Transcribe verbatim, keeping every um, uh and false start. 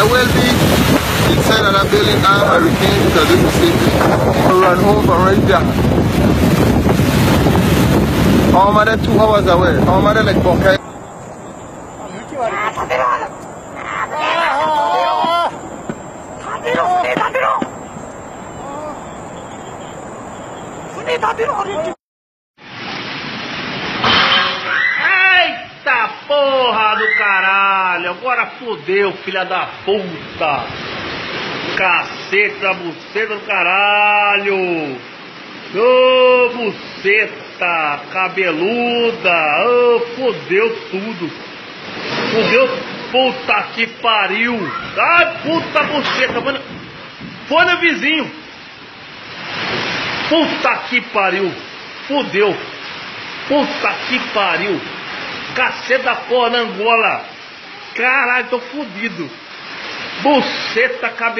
I will be inside another building now. Hurricane is a little city. I'll run over right there. Our mother two hours away. Our mother like okay. Eita porra do caralho, agora fodeu, filha da puta, cacete da buceta do caralho, ô buceta cabeluda, ô fodeu tudo, fodeu, puta que pariu, ai puta buceta, foi na, foi na vizinho. Puta que pariu, fudeu, puta que pariu, cacete da porra na Angola, caralho, tô fudido, buceta cabeluda.